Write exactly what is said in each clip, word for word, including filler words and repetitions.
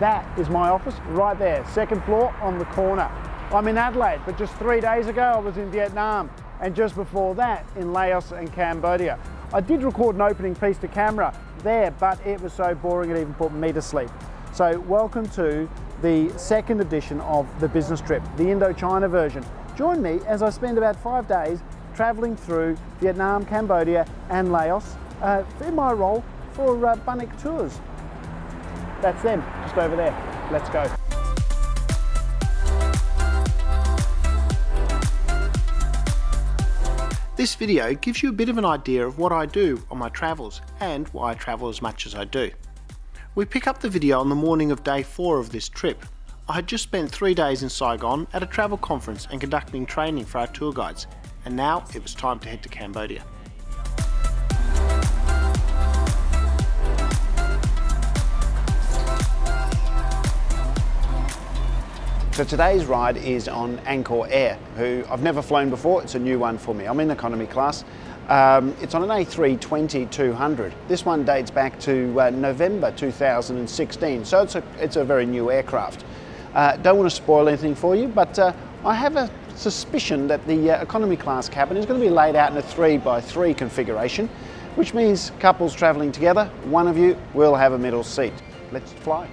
That is my office right there, second floor on the corner. I'm in Adelaide, but just three days ago I was in Vietnam, and just before that in Laos and Cambodia. I did record an opening piece to camera there, but it was so boring it even put me to sleep. So welcome to the second edition of The Business Trip, the Indochina version. Join me as I spend about five days travelling through Vietnam, Cambodia and Laos uh, in my role for uh, Bunnik Tours. That's them, just over there. Let's go. This video gives you a bit of an idea of what I do on my travels and why I travel as much as I do. We pick up the video on the morning of day four of this trip. I had just spent three days in Saigon at a travel conference and conducting training for our tour guides, and now it was time to head to Cambodia. So today's ride is on Angkor Air, who I've never flown before. It's a new one for me. I'm in economy class. Um, it's on an A three twenty two hundred. This one dates back to uh, November two thousand sixteen, so it's a, it's a very new aircraft. Uh, don't want to spoil anything for you, but uh, I have a suspicion that the uh, economy class cabin is going to be laid out in a three by three configuration, which means couples travelling together, one of you will have a middle seat. Let's fly.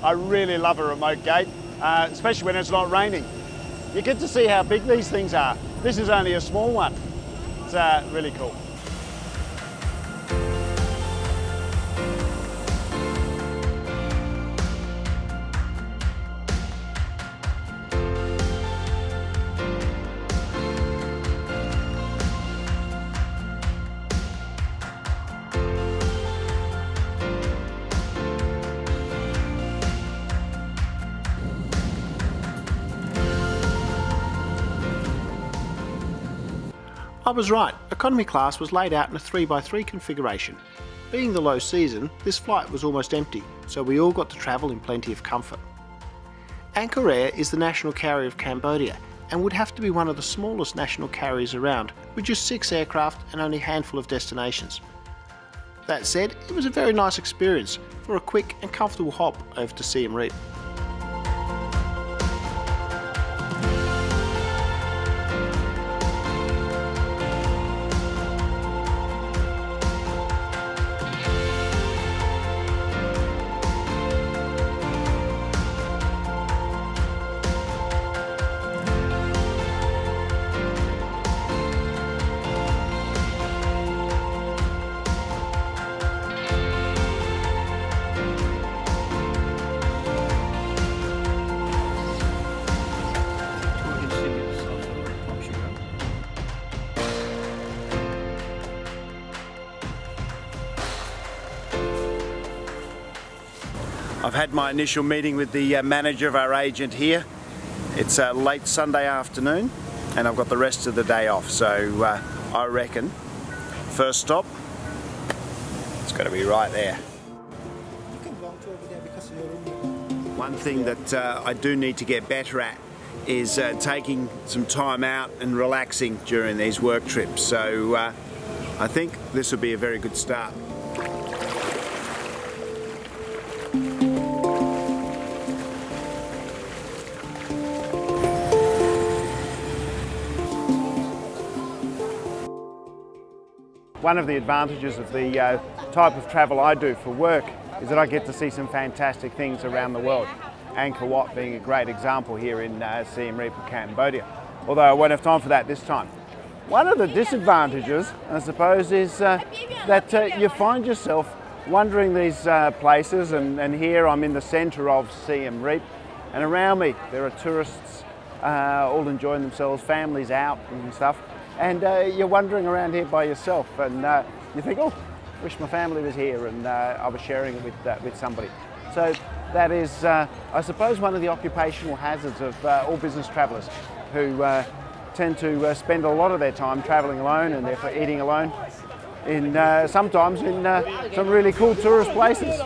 I really love a remote gate, uh, especially when it's not raining. You get to see how big these things are. This is only a small one. It's uh, really cool. I was right, economy class was laid out in a three by three configuration. Being the low season, this flight was almost empty, so we all got to travel in plenty of comfort. Angkor Air is the national carrier of Cambodia and would have to be one of the smallest national carriers around, with just six aircraft and only a handful of destinations. That said, it was a very nice experience for a quick and comfortable hop over to Siem Reap. I've had my initial meeting with the manager of our agent here. It's a late Sunday afternoon and I've got the rest of the day off, so uh, I reckon first stop, it's got to be right there. One thing that uh, I do need to get better at is uh, taking some time out and relaxing during these work trips, so uh, I think this will be a very good start. One of the advantages of the uh, type of travel I do for work is that I get to see some fantastic things around the world. Angkor Wat being a great example here in uh, Siem Reap, Cambodia. Although I won't have time for that this time. One of the disadvantages, I suppose, is uh, that uh, you find yourself wandering these uh, places, and, and here I'm in the centre of Siem Reap, and around me there are tourists uh, all enjoying themselves, families out and stuff. And uh, you're wandering around here by yourself, and uh, you think, oh, wish my family was here and uh, I was sharing it with, uh, with somebody. So that is, uh, I suppose, one of the occupational hazards of uh, all business travellers who uh, tend to uh, spend a lot of their time travelling alone and therefore eating alone, in, uh, sometimes in uh, some really cool tourist places.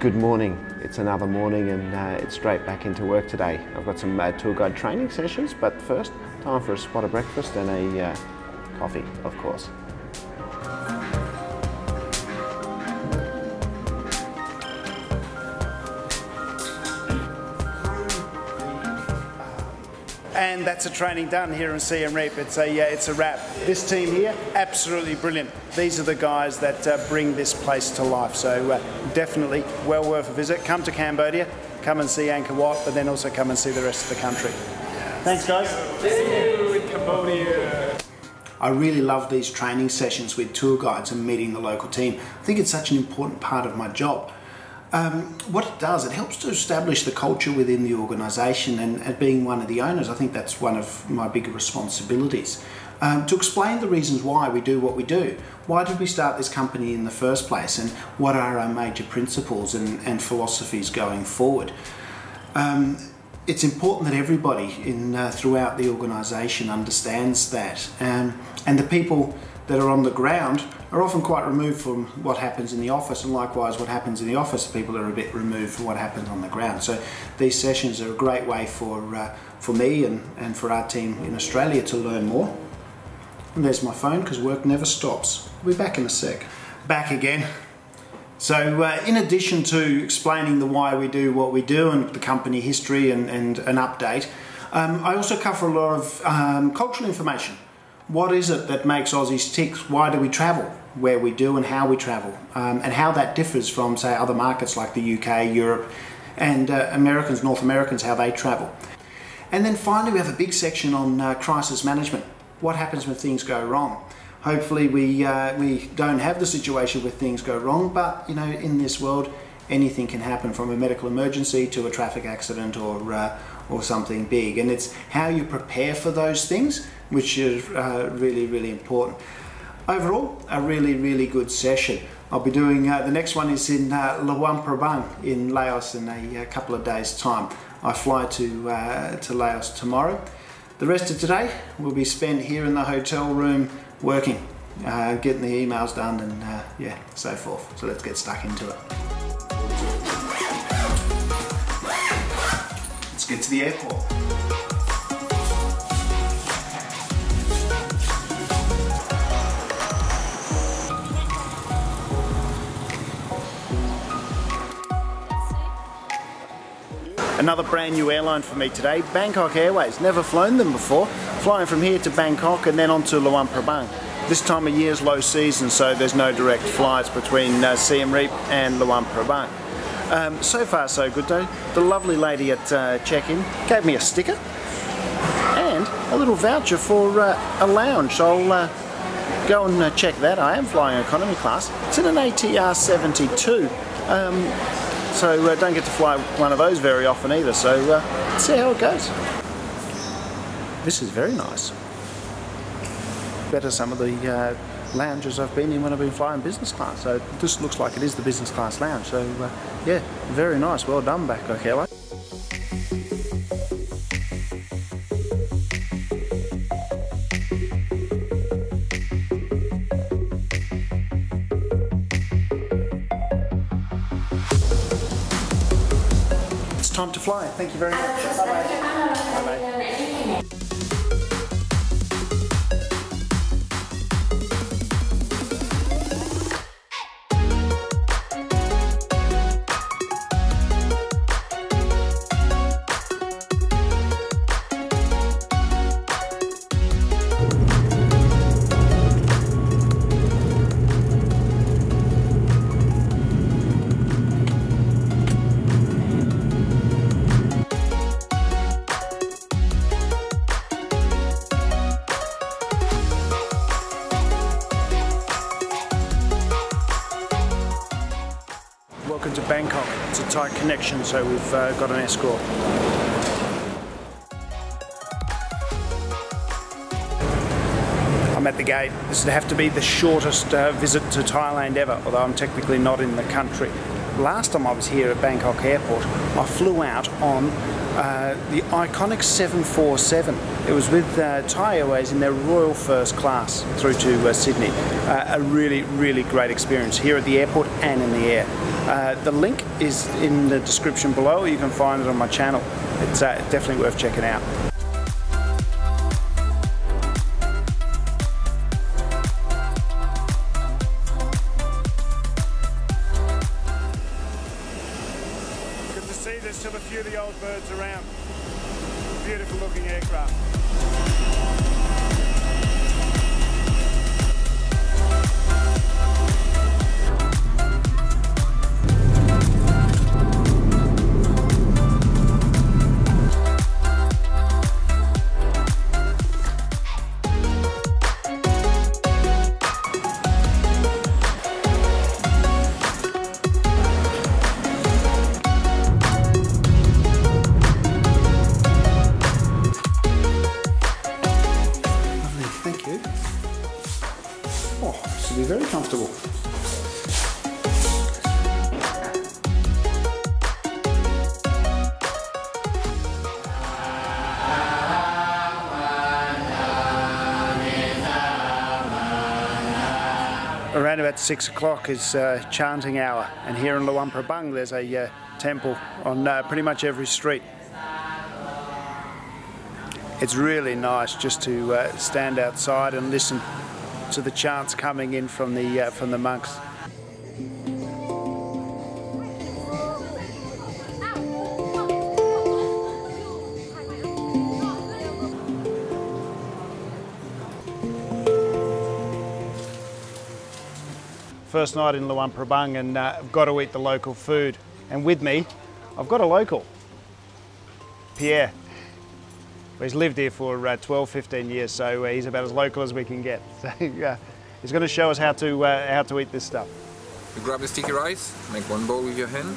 Good morning. It's another morning and uh, it's straight back into work today. I've got some uh, tour guide training sessions, but first, time for a spot of breakfast and a uh, coffee, of course. And that's a training done here in Siem Reap. It's a, yeah, it's a wrap. This team here, absolutely brilliant. These are the guys that uh, bring this place to life. So uh, definitely well worth a visit. Come to Cambodia, come and see Angkor Wat, but then also come and see the rest of the country. Thanks, guys. See you in Cambodia. I really love these training sessions with tour guides and meeting the local team. I think it's such an important part of my job. Um, what it does, it helps to establish the culture within the organisation, and, and being one of the owners, I think that's one of my bigger responsibilities. Um, to explain the reasons why we do what we do. Why did we start this company in the first place, and what are our major principles and, and philosophies going forward. Um, it's important that everybody in, uh, throughout the organisation understands that, um, and the people that are on the ground are often quite removed from what happens in the office, and likewise what happens in the office, people are a bit removed from what happens on the ground. So these sessions are a great way for, uh, for me and, and for our team in Australia to learn more. And there's my phone, because work never stops. We'll be back in a sec. Back again. So uh, in addition to explaining the why we do what we do and the company history and, and an update, um, I also cover a lot of um, cultural information. What is it that makes Aussies tick? Why do we travel where we do and how we travel? Um, and how that differs from, say, other markets like the U K, Europe, and uh, Americans, North Americans, how they travel. And then finally, we have a big section on uh, crisis management. What happens when things go wrong? Hopefully we, uh, we don't have the situation where things go wrong, but, you know, in this world, anything can happen, from a medical emergency to a traffic accident or, uh, or something big. And it's how you prepare for those things, which is uh, really, really important. Overall, a really, really good session. I'll be doing, uh, the next one is in uh, Luang Prabang in Laos in a, a couple of days' time. I fly to, uh, to Laos tomorrow. The rest of today will be spent here in the hotel room working, uh, getting the emails done and uh, yeah, so forth. So let's get stuck into it. Let's get to the airport. Another brand new airline for me today, Bangkok Airways. Never flown them before. Flying from here to Bangkok and then on to Luang Prabang. This time of year is low season, so there's no direct flights between uh, Siem Reap and Luang Prabang. Um, so far so good though. The lovely lady at uh, check-in gave me a sticker and a little voucher for uh, a lounge. So I'll uh, go and uh, check that. I am flying economy class. It's in an A T R seventy-two. Um, So uh, don't get to fly one of those very often either, so uh, see how it goes. This is very nice. Better some of the uh, lounges I've been in when I've been flying business class, so this looks like it is the business class lounge, so uh, yeah, very nice, well done Bangkok Airways. Time to fly. Thank you very much. Bye bye. Bye Welcome to Bangkok. It's a Thai connection, so we've uh, got an escort. I'm at the gate. This would have to be the shortest uh, visit to Thailand ever, although I'm technically not in the country. last time I was here at Bangkok Airport, I flew out on uh, the iconic seven forty-seven. It was with uh, Thai Airways in their Royal First Class through to uh, Sydney. Uh, a really, really great experience here at the airport and in the air. Uh, the link is in the description below. You can find it on my channel. It's uh, definitely worth checking out. See, there's still a few of the old birds around. Beautiful looking aircraft. Very comfortable. Around about six o'clock is uh, chanting hour, and here in Luang Prabang there's a uh, temple on uh, pretty much every street. It's really nice just to uh, stand outside and listen to the chants coming in from the uh, from the monks. First night in Luang Prabang, and uh, I've got to eat the local food. And with me, I've got a local, Pierre. He's lived here for uh, twelve, fifteen years, so uh, he's about as local as we can get. So uh, he's going to show us how to uh, how to eat this stuff. You grab the sticky rice, make one bowl with your hand.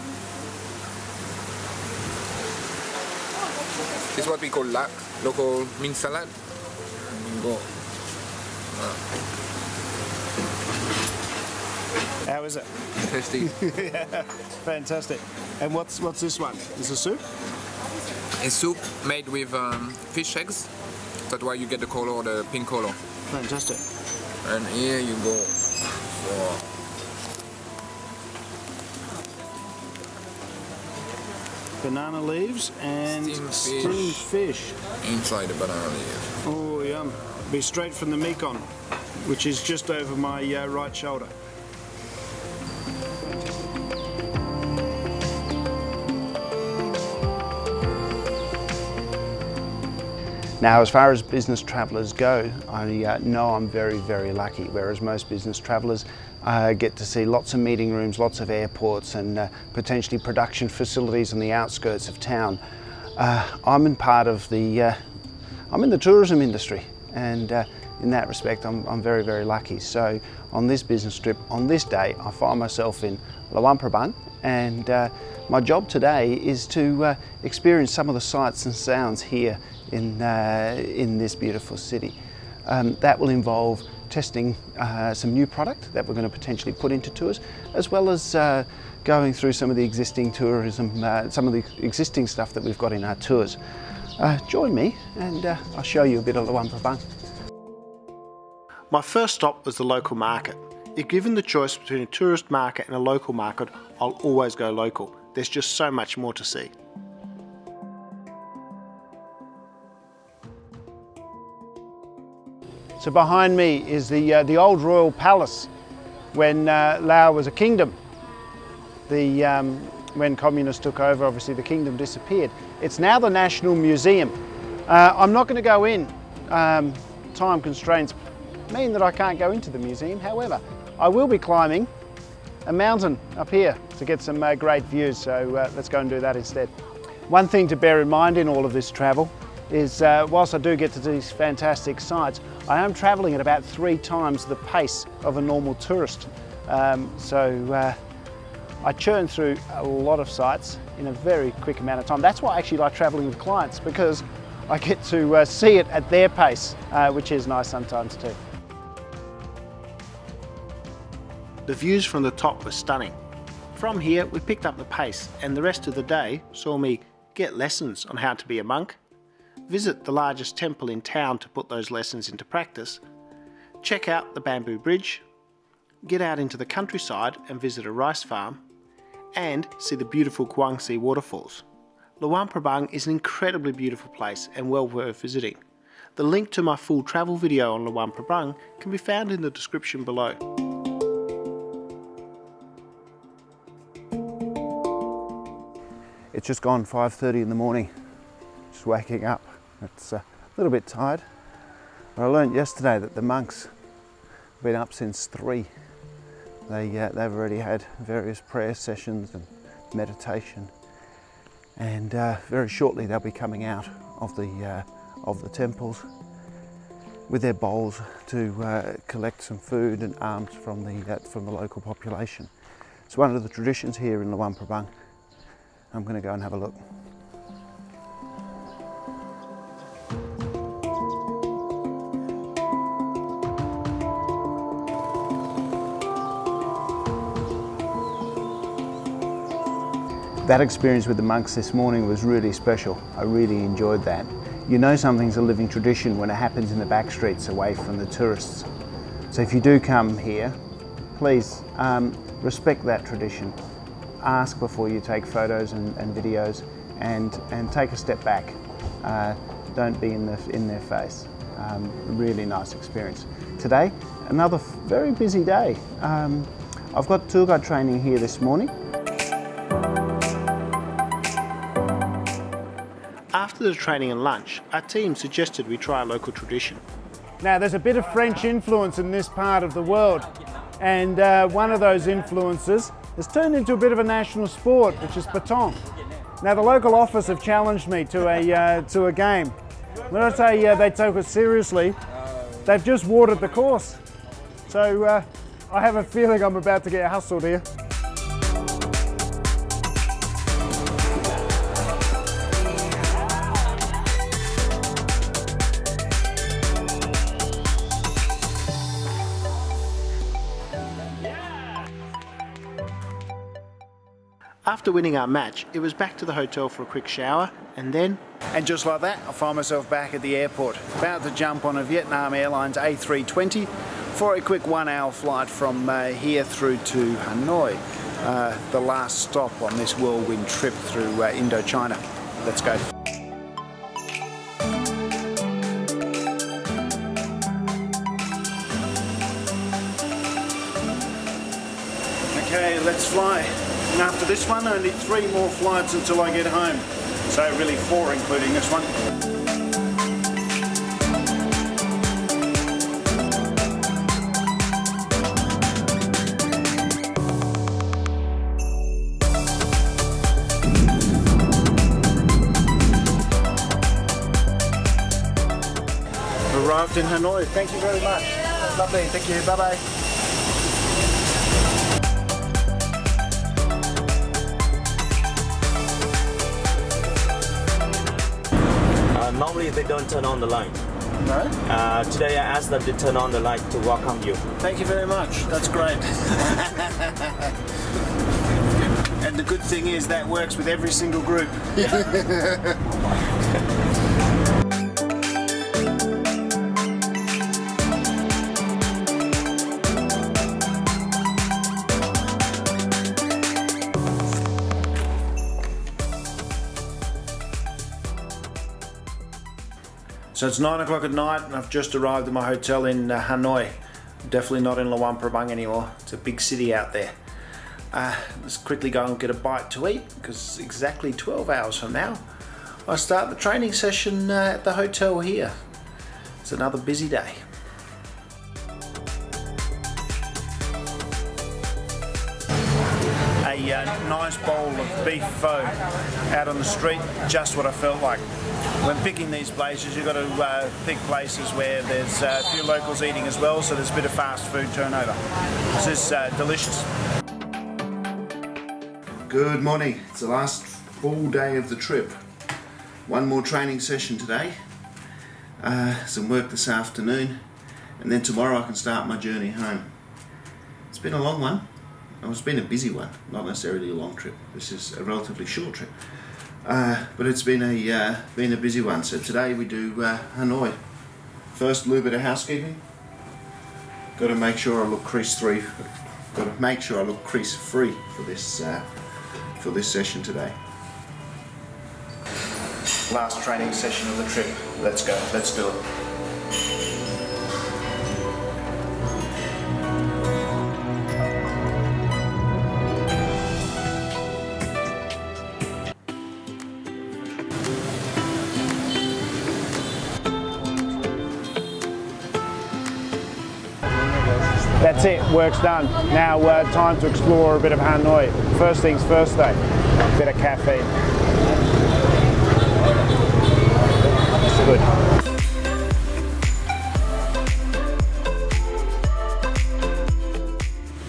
This is what we call lak, local mint salad. And you go. Uh. How is it? Tasty. Yeah, fantastic. And what's what's this one? Is it soup? A soup made with um, fish eggs. That's why you get the color, the pink color. Fantastic. And here you go. Wow. Banana leaves and steamed steam fish. Inside the banana leaf. Oh, yum. Be straight from the mekon, which is just over my uh, right shoulder. Now, as far as business travellers go, I uh, know I'm very, very lucky, whereas most business travellers uh, get to see lots of meeting rooms, lots of airports and uh, potentially production facilities on the outskirts of town. Uh, I'm in part of the, uh, I'm in the tourism industry, and uh, in that respect I'm, I'm very, very lucky. So on this business trip, on this day, I find myself in Luang Prabang, and uh, my job today is to uh, experience some of the sights and sounds here in, uh, in this beautiful city. Um, that will involve testing uh, some new product that we're going to potentially put into tours, as well as uh, going through some of the existing tourism, uh, some of the existing stuff that we've got in our tours. Uh, join me and uh, I'll show you a bit of Luang Prabang. My first stop was the local market. If given the choice between a tourist market and a local market, I'll always go local. There's just so much more to see. So behind me is the, uh, the old royal palace when uh, Lao was a kingdom. The, um, when communists took over, obviously the kingdom disappeared. It's now the National Museum. Uh, I'm not going to go in. Um, time constraints mean that I can't go into the museum. However, I will be climbing a mountain up here to get some uh, great views, so uh, let's go and do that instead. One thing to bear in mind in all of this travel is uh, whilst I do get to these fantastic sights, I am travelling at about three times the pace of a normal tourist. Um, so uh, I churn through a lot of sights in a very quick amount of time. That's why I actually like travelling with clients, because I get to uh, see it at their pace, uh, which is nice sometimes too. The views from the top were stunning. From here we picked up the pace, and the rest of the day saw me get lessons on how to be a monk, visit the largest temple in town to put those lessons into practice, check out the bamboo bridge, get out into the countryside and visit a rice farm, and see the beautiful Kuang Si waterfalls. Luang Prabang is an incredibly beautiful place and well worth visiting. The link to my full travel video on Luang Prabang can be found in the description below. It's just gone five thirty in the morning, just waking up. It's a little bit tired, but I learned yesterday that the monks have been up since three. They, uh, they've already had various prayer sessions and meditation, and uh, very shortly they'll be coming out of the, uh, of the temples with their bowls to uh, collect some food and alms from the, uh, from the local population. It's one of the traditions here in Luang Prabang. I'm going to go and have a look. That experience with the monks this morning was really special. I really enjoyed that. You know something's a living tradition when it happens in the back streets away from the tourists. So if you do come here, please um, respect that tradition. Ask before you take photos and, and videos, and, and take a step back. Uh, don't be in, the, in their face. Um, really nice experience. Today, another very busy day. Um, I've got tour guide training here this morning. After the training and lunch, our team suggested we try a local tradition. Now there's a bit of French influence in this part of the world, and uh, one of those influences has turned into a bit of a national sport, which is pétanque. Now the local office have challenged me to a, uh, to a game. When I say uh, they took us seriously, they've just watered the course. So uh, I have a feeling I'm about to get hustled here. After winning our match, it was back to the hotel for a quick shower, and then... And just like that, I find myself back at the airport, about to jump on a Vietnam Airlines A three twenty for a quick one-hour flight from uh, here through to Hanoi, uh, the last stop on this whirlwind trip through uh, Indochina. Let's go. Okay, let's fly. And after this one, only three more flights until I get home. So really four, including this one. Arrived in Hanoi. Thank you very much. Lovely. Thank you. Bye-bye. Normally they don't turn on the light. No? Uh, today I asked them to turn on the light to welcome you. Thank you very much. That's great. And the good thing is that works with every single group. So it's nine o'clock at night and I've just arrived at my hotel in uh, Hanoi. Definitely not in Luang Prabang anymore. It's a big city out there. Uh, let's quickly go and get a bite to eat, because exactly twelve hours from now I start the training session uh, at the hotel here. It's another busy day. A uh, nice bowl of beef pho out on the street, just what I felt like. When picking these places, you've got to uh, pick places where there's uh, a few locals eating as well, so there's a bit of fast food turnover. This is uh, delicious. Good morning. It's the last full day of the trip. One more training session today, uh, some work this afternoon, and then tomorrow I can start my journey home. It's been a long one. Now, it's been a busy one, not necessarily a long trip. This is a relatively short trip, uh, but it's been a uh, been a busy one. So today we do uh, Hanoi. First, a little bit of housekeeping. Got to make sure I look crease three. Got to make sure I look crease free for this uh, for this session today. Last training session of the trip. Let's go. Let's do it. That's it, work's done. Now uh, time to explore a bit of Hanoi. First things first though, a bit of caffeine.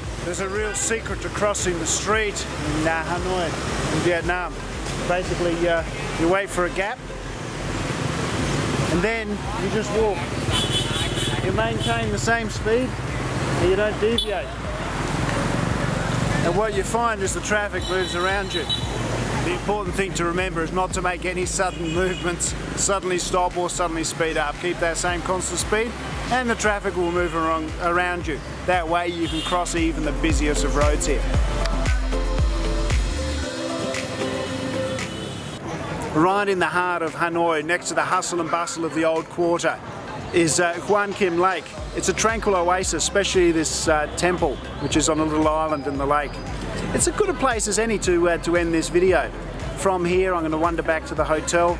It's good. There's a real secret to crossing the street in uh, Hanoi, in Vietnam. Basically, uh, you wait for a gap and then you just walk. You maintain the same speed. You don't deviate, and what you find is the traffic moves around you. The important thing to remember is not to make any sudden movements, suddenly stop or suddenly speed up. Keep that same constant speed and the traffic will move around you. That way you can cross even the busiest of roads here. Right in the heart of Hanoi, next to the hustle and bustle of the old quarter, is uh, Hoan Kiem Lake. It's a tranquil oasis, especially this uh, temple, which is on a little island in the lake. It's as good a place as any to, uh, to end this video. From here, I'm going to wander back to the hotel,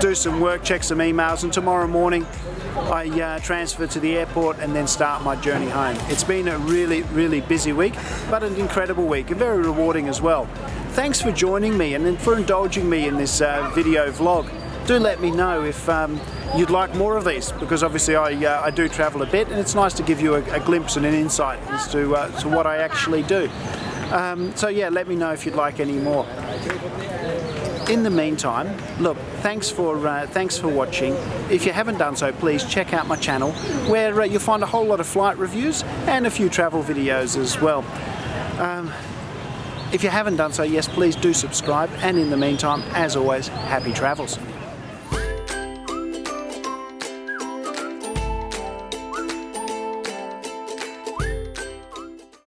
do some work, check some emails, and tomorrow morning I uh, transfer to the airport and then start my journey home. It's been a really, really busy week, but an incredible week, and very rewarding as well. Thanks for joining me and for indulging me in this uh, video vlog. Do let me know if um, you'd like more of these, because obviously I, uh, I do travel a bit, and it's nice to give you a, a glimpse and an insight as to, uh, to what I actually do. Um, so yeah, let me know if you'd like any more. In the meantime, look, thanks for, uh, thanks for watching. If you haven't done so, please check out my channel, where uh, you'll find a whole lot of flight reviews and a few travel videos as well. Um, if you haven't done so, yes, please do subscribe, and in the meantime, as always, happy travels.